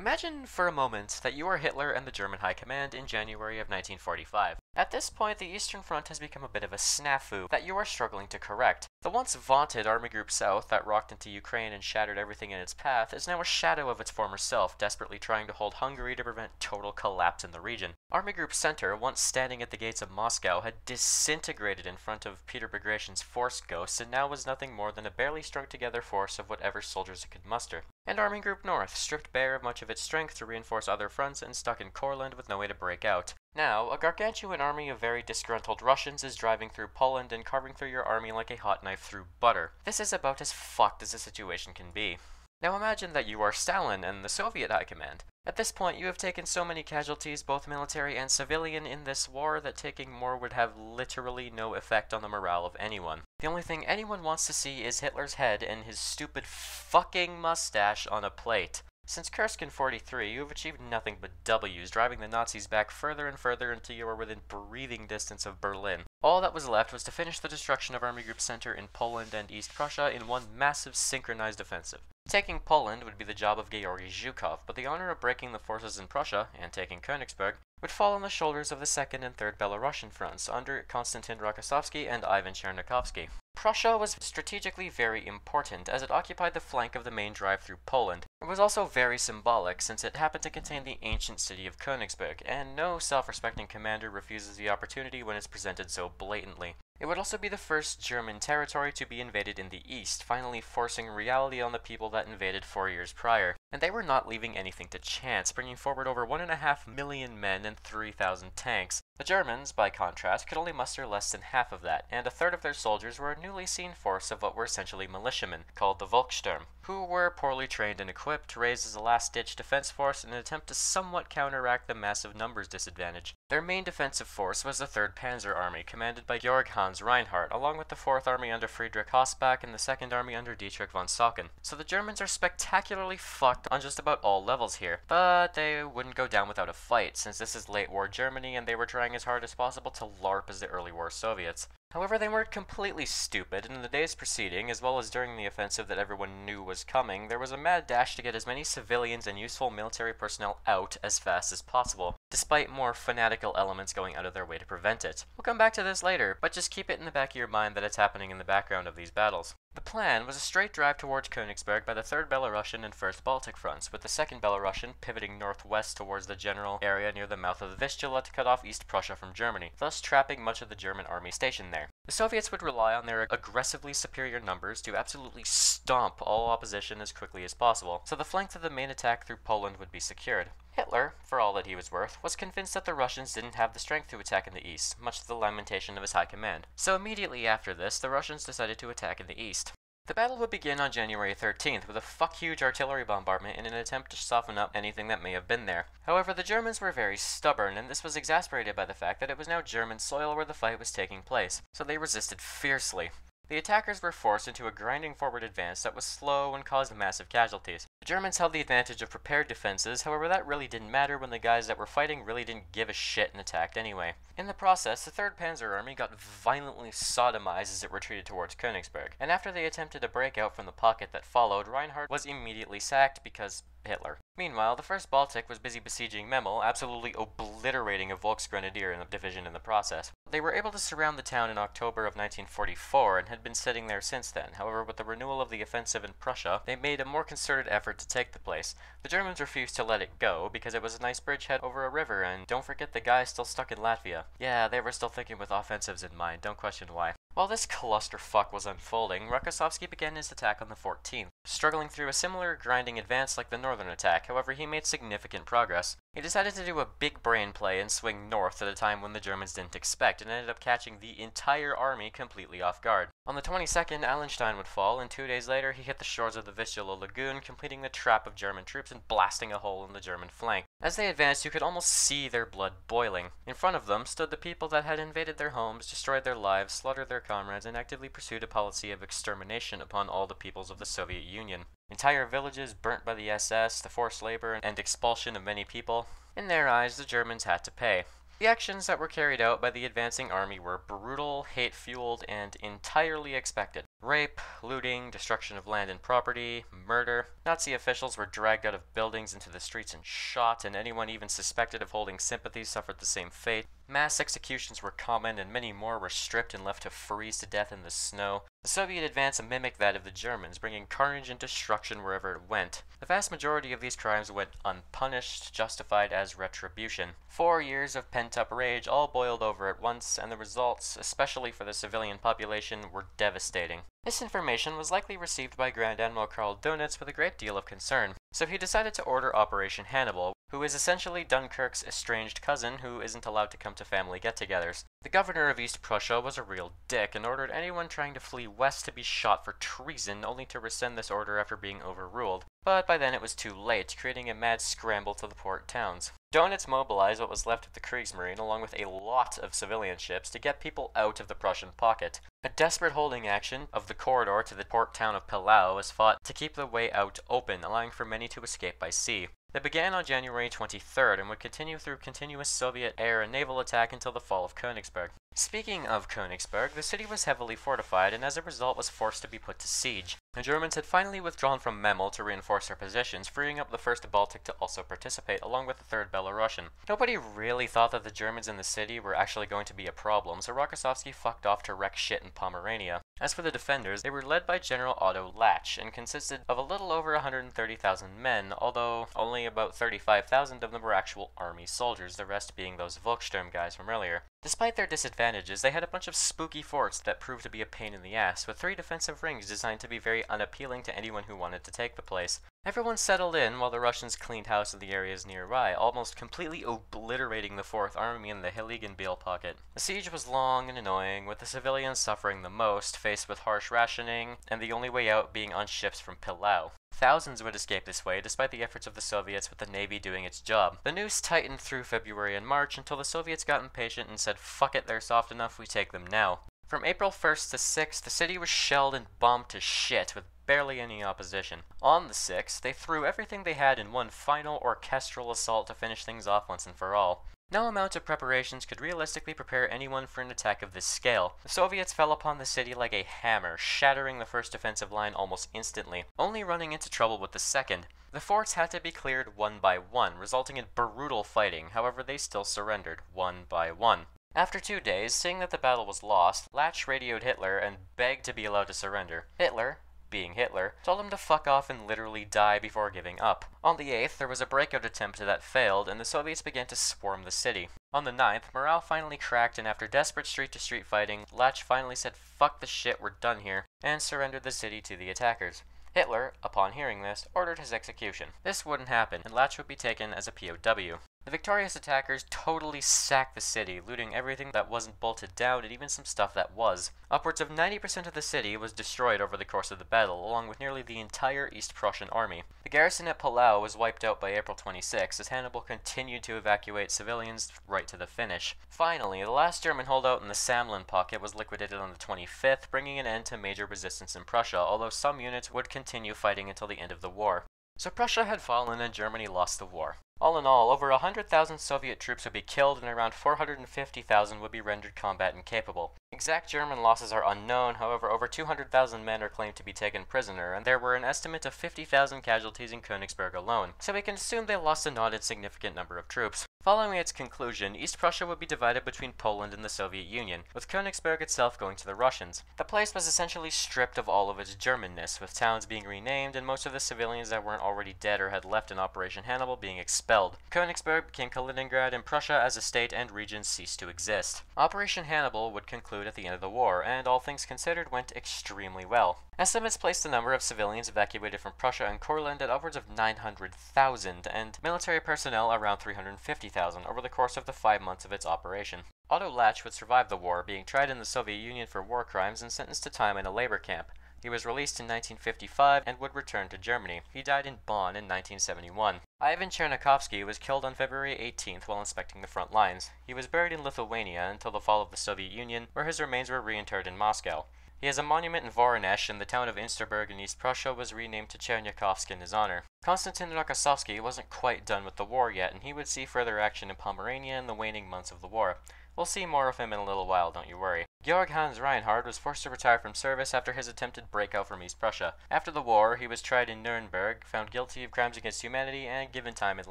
Imagine for a moment that you are Hitler and the German High Command in January of 1945. At this point, the Eastern Front has become a bit of a snafu that you are struggling to correct. The once vaunted Army Group South that rocked into Ukraine and shattered everything in its path is now a shadow of its former self, desperately trying to hold Hungary to prevent total collapse in the region. Army Group Center, once standing at the gates of Moscow, had disintegrated in front of Peter Bagration's force ghosts and now was nothing more than a barely strung together force of whatever soldiers it could muster. And Army Group North, stripped bare of much of its strength to reinforce other fronts and stuck in Courland with no way to break out. Now, a gargantuan army of very disgruntled Russians is driving through Poland and carving through your army like a hot knife through butter. This is about as fucked as the situation can be. Now imagine that you are Stalin and the Soviet High Command. At this point, you have taken so many casualties, both military and civilian, in this war that taking more would have literally no effect on the morale of anyone. The only thing anyone wants to see is Hitler's head and his stupid fucking mustache on a plate. Since Kursk in 43, you have achieved nothing but W's, driving the Nazis back further and further until you are within breathing distance of Berlin. All that was left was to finish the destruction of Army Group Center in Poland and East Prussia in one massive synchronized offensive. Taking Poland would be the job of Georgy Zhukov, but the honor of breaking the forces in Prussia, and taking Königsberg, would fall on the shoulders of the 2nd and 3rd Belarusian fronts, under Konstantin Rokossovsky and Ivan Chernyakhovsky. Prussia was strategically very important, as it occupied the flank of the main drive through Poland. It was also very symbolic, since it happened to contain the ancient city of Königsberg, and no self-respecting commander refuses the opportunity when it's presented so blatantly. It would also be the first German territory to be invaded in the east, finally forcing reality on the people that invaded 4 years prior. And they were not leaving anything to chance, bringing forward over 1.5 million men and 3,000 tanks. The Germans, by contrast, could only muster less than half of that, and a third of their soldiers were a newly seen force of what were essentially militiamen, called the Volkssturm, who were poorly trained and equipped, raised as a last-ditch defense force in an attempt to somewhat counteract the massive numbers disadvantage. Their main defensive force was the 3rd Panzer Army, commanded by Georg Hans Reinhardt, along with the 4th Army under Friedrich Hossbach and the 2nd Army under Dietrich von Saucken. So the Germans are spectacularly fucked on just about all levels here, but they wouldn't go down without a fight, since this is late war Germany and they were trying as hard as possible to LARP as the early war Soviets. However, they weren't completely stupid, and in the days preceding, as well as during the offensive that everyone knew was coming, there was a mad dash to get as many civilians and useful military personnel out as fast as possible, despite more fanatical elements going out of their way to prevent it. We'll come back to this later, but just keep it in the back of your mind that it's happening in the background of these battles. The plan was a straight drive towards Königsberg by the 3rd Belarusian and 1st Baltic fronts, with the 2nd Belarusian pivoting northwest towards the general area near the mouth of the Vistula to cut off East Prussia from Germany, thus trapping much of the German army stationed there. The Soviets would rely on their aggressively superior numbers to absolutely stomp all opposition as quickly as possible, so the flank of the main attack through Poland would be secured. Hitler, for all that he was worth, was convinced that the Russians didn't have the strength to attack in the east, much to the lamentation of his high command. So immediately after this, the Russians decided to attack in the east. The battle would begin on January 13th with a fuck-huge artillery bombardment in an attempt to soften up anything that may have been there. However, the Germans were very stubborn, and this was exasperated by the fact that it was now German soil where the fight was taking place, so they resisted fiercely. The attackers were forced into a grinding forward advance that was slow and caused massive casualties. The Germans held the advantage of prepared defenses, however that really didn't matter when the guys that were fighting really didn't give a shit and attacked anyway. In the process, the 3rd Panzer Army got violently sodomized as it retreated towards Königsberg, and after they attempted a breakout from the pocket that followed, Reinhardt was immediately sacked because Hitler. Meanwhile, the 1st Baltic was busy besieging Memel, absolutely obliterating a Volksgrenadier in the division in the process. They were able to surround the town in October of 1944 and had been sitting there since then. However, with the renewal of the offensive in Prussia, they made a more concerted effort to take the place. The Germans refused to let it go because it was a nice bridgehead over a river, and don't forget the guy still stuck in Latvia. Yeah, they were still thinking with offensives in mind, don't question why. While this clusterfuck was unfolding, Rokossovsky began his attack on the 14th, struggling through a similar grinding advance like the northern attack. However, he made significant progress. He decided to do a big brain play and swing north at a time when the Germans didn't expect, and ended up catching the entire army completely off guard. On the 22nd, Allenstein would fall, and 2 days later he hit the shores of the Vistula Lagoon, completing the trap of German troops and blasting a hole in the German flank. As they advanced, you could almost see their blood boiling. In front of them stood the people that had invaded their homes, destroyed their lives, slaughtered their comrades, and actively pursued a policy of extermination upon all the peoples of the Soviet Union. Entire villages burnt by the SS, the forced labor, and expulsion of many people. In their eyes, the Germans had to pay. The actions that were carried out by the advancing army were brutal, hate-fueled, and entirely expected. Rape, looting, destruction of land and property, murder. Nazi officials were dragged out of buildings into the streets and shot, and anyone even suspected of holding sympathy suffered the same fate. Mass executions were common, and many more were stripped and left to freeze to death in the snow. The Soviet advance mimicked that of the Germans, bringing carnage and destruction wherever it went. The vast majority of these crimes went unpunished, justified as retribution. 4 years of pent-up rage all boiled over at once, and the results, especially for the civilian population, were devastating. This information was likely received by Grand Admiral Karl Dönitz with a great deal of concern, so he decided to order Operation Hannibal, who is essentially Dunkirk's estranged cousin who isn't allowed to come to family get-togethers. The governor of East Prussia was a real dick and ordered anyone trying to flee west to be shot for treason, only to rescind this order after being overruled. But by then it was too late, creating a mad scramble to the port towns. Dönitz mobilized what was left of the Kriegsmarine along with a lot of civilian ships to get people out of the Prussian pocket. A desperate holding action of the corridor to the port town of Pillau was fought to keep the way out open, allowing for many to escape by sea. They began on January 23rd and would continue through continuous Soviet air and naval attack until the fall of Königsberg. Speaking of Königsberg, the city was heavily fortified and as a result was forced to be put to siege. The Germans had finally withdrawn from Memel to reinforce their positions, freeing up the 1st Baltic to also participate, along with the 3rd Belarusian. Nobody really thought that the Germans in the city were actually going to be a problem, so Rokossovsky fucked off to wreck shit in Pomerania. As for the defenders, they were led by General Otto Lasch and consisted of a little over 130,000 men, although only about 35,000 of them were actual army soldiers, the rest being those Volkssturm guys from earlier. Despite their disadvantages, they had a bunch of spooky forts that proved to be a pain in the ass, with 3 defensive rings designed to be very unappealing to anyone who wanted to take the place. Everyone settled in while the Russians cleaned house in the areas nearby, almost completely obliterating the 4th Army in the Heiligenbeil pocket. The siege was long and annoying, with the civilians suffering the most, faced with harsh rationing, and the only way out being on ships from Pillau. Thousands would escape this way, despite the efforts of the Soviets with the Navy doing its job. The noose tightened through February and March until the Soviets got impatient and said, "Fuck it, they're soft enough, we take them now." From April 1st to 6th, the city was shelled and bombed to shit, with barely any opposition. On the 6th, they threw everything they had in one final orchestral assault to finish things off once and for all. No amount of preparations could realistically prepare anyone for an attack of this scale. The Soviets fell upon the city like a hammer, shattering the 1st defensive line almost instantly, only running into trouble with the 2nd. The forts had to be cleared one by one, resulting in brutal fighting, however they still surrendered, one by one. After 2 days, seeing that the battle was lost, Lasch radioed Hitler and begged to be allowed to surrender. Hitler, being Hitler, told him to fuck off and literally die before giving up. On the 8th, there was a breakout attempt that failed, and the Soviets began to swarm the city. On the 9th, morale finally cracked, and after desperate street-to-street fighting, Lasch finally said, "Fuck the shit, we're done here," and surrendered the city to the attackers. Hitler, upon hearing this, ordered his execution. This wouldn't happen, and Lasch would be taken as a POW. The victorious attackers totally sacked the city, looting everything that wasn't bolted down and even some stuff that was. Upwards of 90% of the city was destroyed over the course of the battle, along with nearly the entire East Prussian army. The garrison at Pillau was wiped out by April 26, as Hannibal continued to evacuate civilians right to the finish. Finally, the last German holdout in the Samlan pocket was liquidated on the 25th, bringing an end to major resistance in Prussia, although some units would continue fighting until the end of the war. So Prussia had fallen and Germany lost the war. All in all, over 100,000 Soviet troops would be killed and around 450,000 would be rendered combat incapable. Exact German losses are unknown, however over 200,000 men are claimed to be taken prisoner, and there were an estimate of 50,000 casualties in Königsberg alone, so we can assume they lost a not insignificant number of troops. Following its conclusion, East Prussia would be divided between Poland and the Soviet Union, with Königsberg itself going to the Russians. The place was essentially stripped of all of its Germanness, with towns being renamed and most of the civilians that weren't already dead or had left in Operation Hannibal being expelled. Königsberg became Kaliningrad, and Prussia as a state and region ceased to exist. Operation Hannibal would conclude at the end of the war, and all things considered went extremely well. Estimates placed the number of civilians evacuated from Prussia and Courland at upwards of 900,000, and military personnel around 350,000 over the course of the 5 months of its operation. Otto Lasch would survive the war, being tried in the Soviet Union for war crimes and sentenced to time in a labor camp. He was released in 1955 and would return to Germany. He died in Bonn in 1971. Ivan Chernyakhovsky was killed on February 18th while inspecting the front lines. He was buried in Lithuania until the fall of the Soviet Union, where his remains were reinterred in Moscow. He has a monument in Voronezh, and the town of Insterburg in East Prussia was renamed to Chernyakhovsk in his honor. Konstantin Rokossovsky wasn't quite done with the war yet, and he would see further action in Pomerania in the waning months of the war. We'll see more of him in a little while, don't you worry. Georg Hans Reinhardt was forced to retire from service after his attempted breakout from East Prussia. After the war, he was tried in Nuremberg, found guilty of crimes against humanity, and given time at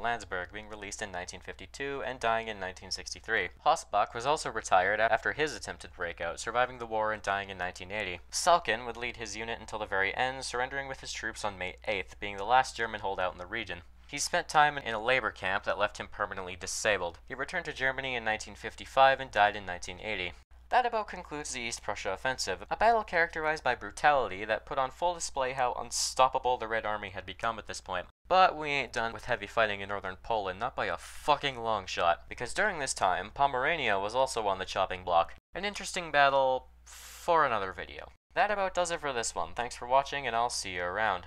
Landsberg, being released in 1952 and dying in 1963. Hossbach was also retired after his attempted breakout, surviving the war and dying in 1980. Saucken would lead his unit until the very end, surrendering with his troops on May 8th, being the last German holdout in the region. He spent time in a labor camp that left him permanently disabled. He returned to Germany in 1955 and died in 1980. That about concludes the East Prussia Offensive, a battle characterized by brutality that put on full display how unstoppable the Red Army had become at this point. But we ain't done with heavy fighting in northern Poland, not by a fucking long shot, because during this time, Pomerania was also on the chopping block. An interesting battle for another video. That about does it for this one. Thanks for watching, and I'll see you around.